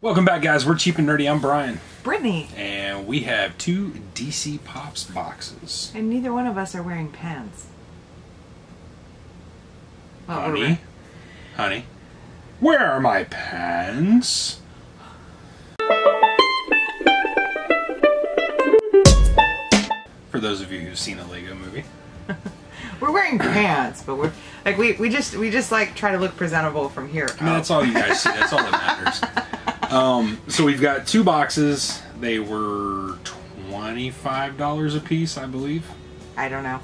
Welcome back, guys. We're Cheap and Nerdy. I'm Brian. Brittany. And we have two DC Pops boxes. And neither one of us are wearing pants. Well, honey, honey, where are my pants? For those of you who've seen the Lego movie. We're wearing pants, but we're like we just like try to look presentable from here. I mean, that's all you guys see. That's all that matters. So we've got two boxes. They were $25 a piece, I believe. I don't know.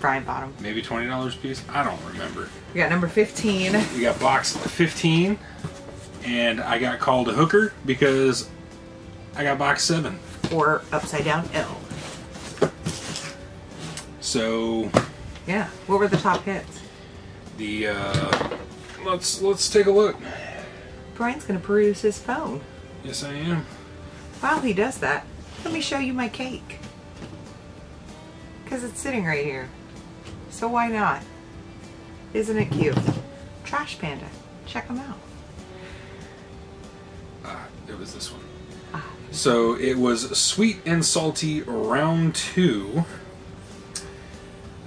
Brian bought them. Maybe $20 a piece. I don't remember. We got number 15. We got box 15, and I got called a hooker because I got box 7. Or upside down L. So. Yeah. What were the top hits? The let's take a look. Brian's going to peruse his phone. Yes, I am. While he does that, let me show you my cake. Because it's sitting right here. So why not? Isn't it cute? Trash Panda. Check them out. Ah, it was this one. Ah. So it was Sweet and Salty Round 2.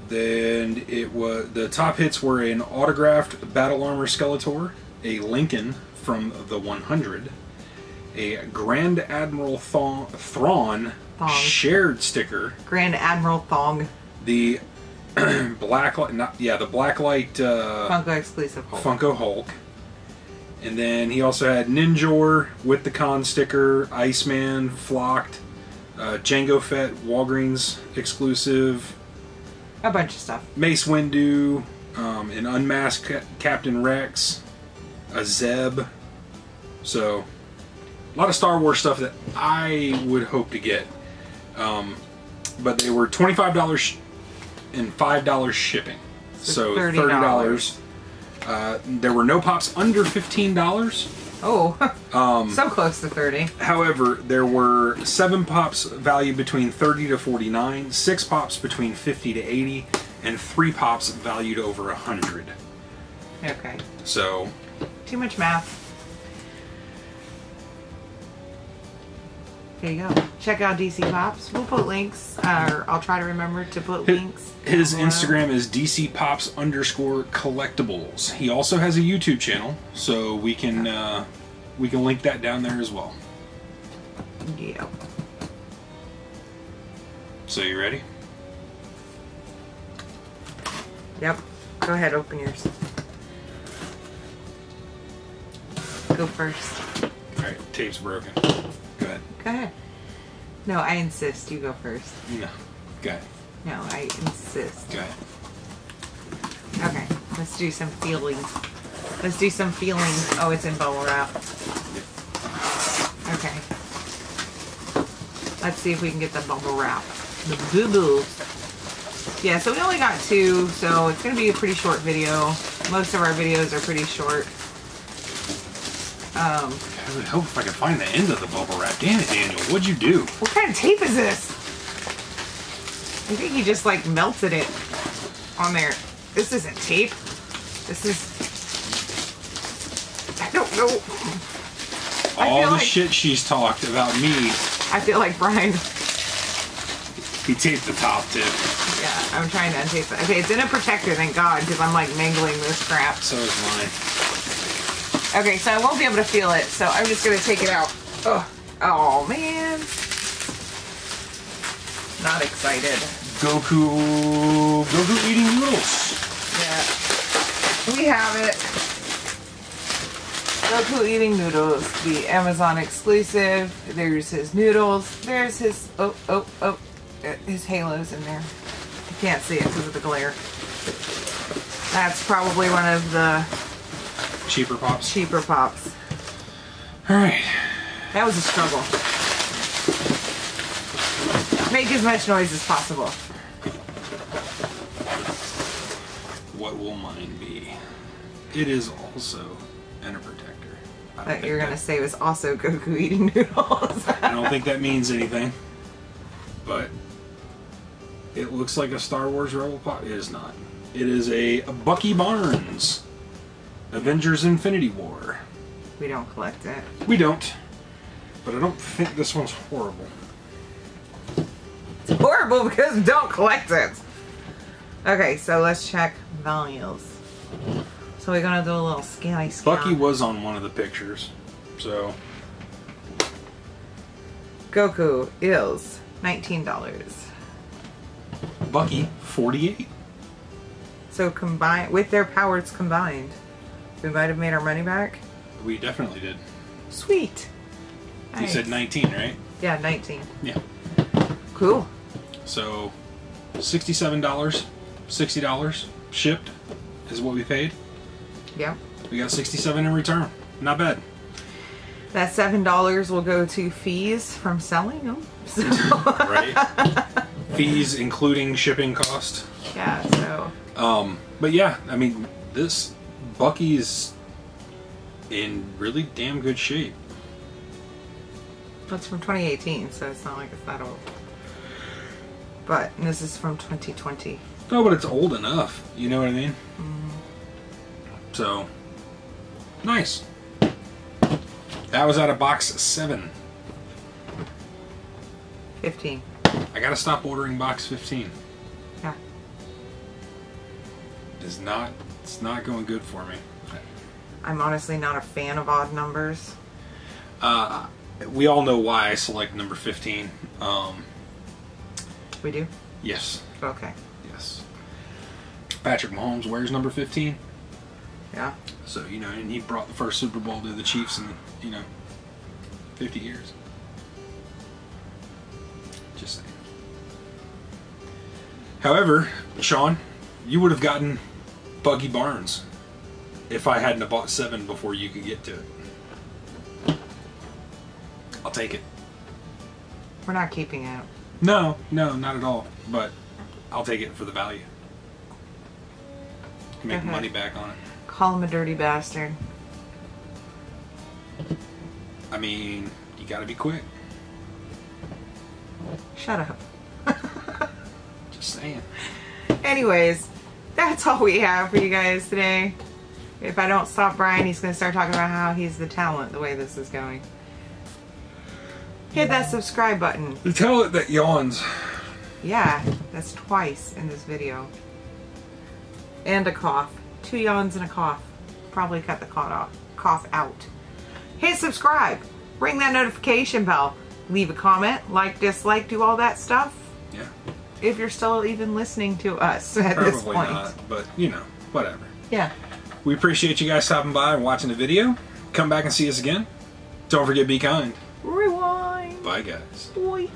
Then it was, the top hits were an autographed Battle Armor Skeletor, a Lincoln from the 100, a Grand Admiral Thrawn shared sticker. Grand Admiral Thong. The Blacklight Funko exclusive Hulk. Funko Hulk. And then he also had Ninjor with the con sticker, Iceman, Flocked, Jango Fett, Walgreens exclusive. A bunch of stuff. Mace Windu, an unmasked Captain Rex. Azeb. So, a lot of Star Wars stuff that I would hope to get. But they were $25 and $5 shipping. So $30. There were no pops under $15. Oh, so close to 30. However, there were 7 pops value between 30 to 49, 6 pops between 50 to 80, and 3 pops valued over 100. Okay. So... too much math. There you go. Check out DC Pops. We'll put links, or I'll try to remember to put links. His Instagram is DC_Pops_collectibles. He also has a YouTube channel, so we can link that down there as well. Yeah. So you ready? Yep. Go ahead, open yours. Go first. Alright, tape's broken. Go ahead. Go ahead. No, I insist. You go first. No. Go ahead. No, I insist. Go ahead. Okay, let's do some feelings. Let's do some feelings. Oh, it's in bubble wrap. Okay. Let's see if we can get the bubble wrap. The boo-boo. Yeah, so we only got 2, so it's going to be a pretty short video. Most of our videos are pretty short. I would hope if I could find the end of the bubble wrap. Damn it, Daniel, what'd you do? What kind of tape is this? I think he just like melted it on there. This isn't tape. This is... I don't know. All the like... shit she's talked about me. I feel like Brian. He taped the top tip. Yeah, I'm trying to untape that. Okay, it's in a protector, thank God, because I'm like mangling this crap. So is mine. Okay, so I won't be able to feel it, so I'm just going to take it out. Ugh. Oh, man. Not excited. Goku. Goku eating noodles. Yeah. We have it. Goku eating noodles. The Amazon exclusive. There's his noodles. There's his... oh, oh, oh. His halo's in there. You can't see it because of the glare. That's probably one of the... cheaper pops. Cheaper pops. Alright. That was a struggle. Make as much noise as possible. What will mine be? It is also in a protector. I thought you were going to say it was also Goku eating noodles. I don't think that means anything. But it looks like a Star Wars Rebel pop. It is not. It is a Bucky Barnes. Avengers Infinity War. We don't collect it. We don't. But I don't think this one's horrible. It's horrible because we don't collect it. Okay, so let's check values. So we're going to do a little scaly scan. Bucky was on one of the pictures, so... Goku is $19. Bucky, $48. So combined, with their powers combined, we might have made our money back. We definitely did. Sweet. Nice. You said 19, right? Yeah, 19. Yeah. Cool. So, $67, $60 shipped is what we paid. Yeah. We got $67 in return. Not bad. That $7 will go to fees from selling them. So. Right. Fees including shipping cost. Yeah, so. But yeah, I mean, this Bucky's in really damn good shape. That's from 2018, so it's not like it's that old. But this is from 2020. No, but it's old enough. You know what I mean? Mm-hmm. So, nice. That was out of box 7. 15. I gotta stop ordering box 15. Yeah. It's not going good for me. I'm honestly not a fan of odd numbers. We all know why I select number 15. We do? Yes. Okay. Yes. Patrick Mahomes wears number 15. Yeah. So, you know, and he brought the first Super Bowl to the Chiefs in, you know, 50 years. Just saying. However, Sean, you would have gotten Bucky Barnes if I hadn't have bought 7 before you could get to it. I'll take it. We're not keeping it. No, no, not at all. But I'll take it for the value. Make money back on it. Call him a dirty bastard. I mean, you gotta be quick. Shut up. Just saying. Anyways, that's all we have for you guys today. If I don't stop Brian, he's gonna start talking about how he's the talent the way this is going. Hit that subscribe button. The talent that yawns. Yeah, that's twice in this video. And a cough. 2 yawns and a cough. Probably cut the cough out. Hit subscribe. Ring that notification bell. Leave a comment. Like, dislike, do all that stuff. Yeah. If you're still even listening to us at this point. Probably not, but you know, whatever. Yeah. We appreciate you guys stopping by and watching the video. Come back and see us again. Don't forget, be kind. Rewind. Bye, guys. Boy.